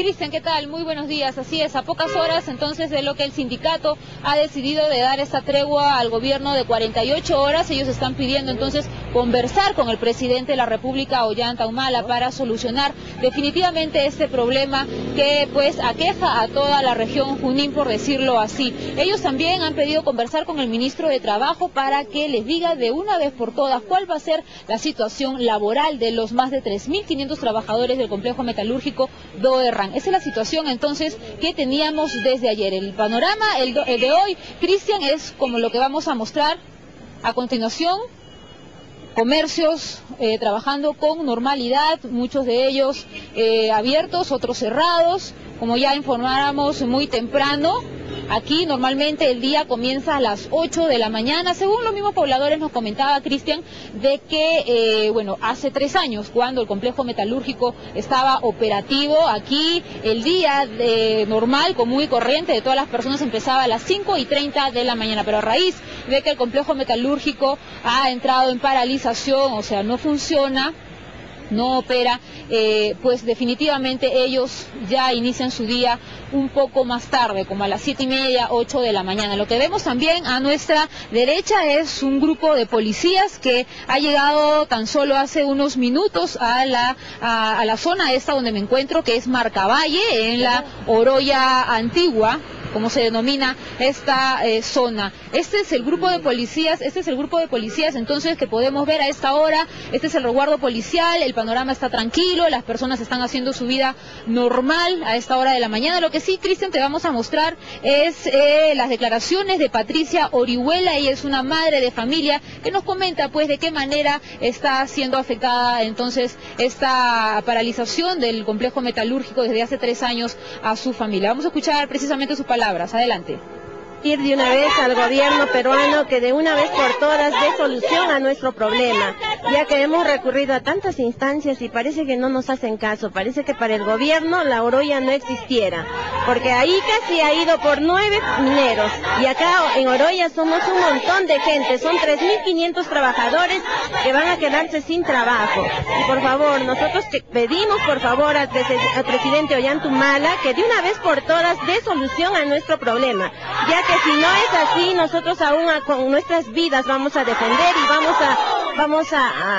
Cristian, ¿qué tal? Muy buenos días. Así es, a pocas horas entonces de lo que el sindicato ha decidido de dar esta tregua al gobierno de 48 horas, ellos están pidiendo entonces conversar con el presidente de la República, Ollanta Humala, para solucionar definitivamente este problema que pues aqueja a toda la región Junín, por decirlo así. Ellos también han pedido conversar con el ministro de Trabajo para que les diga de una vez por todas cuál va a ser la situación laboral de los más de 3.500 trabajadores del complejo metalúrgico Doe Run. Esa es la situación entonces que teníamos desde ayer. El panorama el de hoy, Cristian, es como lo que vamos a mostrar a continuación. Comercios trabajando con normalidad, muchos de ellos abiertos, otros cerrados, como ya informáramos muy temprano. Aquí normalmente el día comienza a las 8 de la mañana, según los mismos pobladores nos comentaba Cristian, de que, bueno, hace 3 años cuando el complejo metalúrgico estaba operativo, aquí el día normal, común y corriente de todas las personas empezaba a las 5:30 de la mañana, pero a raíz de que el complejo metalúrgico ha entrado en paralización, o sea, no funciona, no opera, pues definitivamente ellos ya inician su día un poco más tarde, como a las 7:30, 8 de la mañana. Lo que vemos también a nuestra derecha es un grupo de policías que ha llegado tan solo hace unos minutos a la zona esta donde me encuentro, que es Marcavalle, en la Oroya Antigua, como se denomina esta zona. Este es el grupo de policías entonces que podemos ver a esta hora. Este es el resguardo policial, el panorama está tranquilo, las personas están haciendo su vida normal a esta hora de la mañana. Lo que sí, Cristian, te vamos a mostrar es las declaraciones de Patricia Orihuela. Ella es una madre de familia que nos comenta pues de qué manera está siendo afectada entonces esta paralización del complejo metalúrgico desde hace 3 años a su familia. Vamos a escuchar precisamente sus palabras. Adelante. Ir de una vez al gobierno peruano que de una vez por todas dé solución a nuestro problema, ya que hemos recurrido a tantas instancias y parece que no nos hacen caso, parece que para el gobierno la Oroya no existiera, porque ahí casi ha ido por 9 mineros y acá en Oroya somos un montón de gente, son 3.500 trabajadores que van a quedarse sin trabajo. Y por favor, nosotros pedimos por favor al presidente Ollanta Humala que de una vez por todas dé solución a nuestro problema, ya que si no es así, nosotros aún con nuestras vidas vamos a defender y vamos a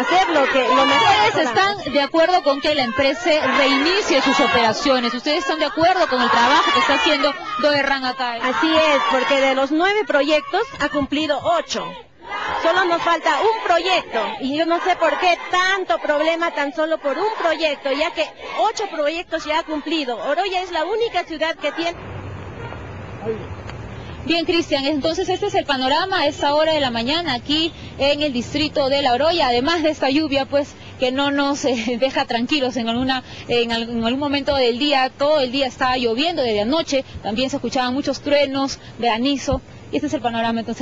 hacer lo que... ¿Ustedes están de acuerdo con que la empresa reinicie sus operaciones? ¿Ustedes están de acuerdo con el trabajo que está haciendo Doe Run acá? Así es, porque de los 9 proyectos ha cumplido 8. Solo nos falta un proyecto y yo no sé por qué tanto problema tan solo por un proyecto, ya que 8 proyectos ya ha cumplido. Oroya es la única ciudad que tiene... Bien, Cristian, entonces este es el panorama a esta hora de la mañana aquí en el distrito de La Oroya, además de esta lluvia pues que no nos deja tranquilos en algún momento del día. Todo el día está lloviendo, desde anoche también se escuchaban muchos truenos de granizo y este es el panorama entonces.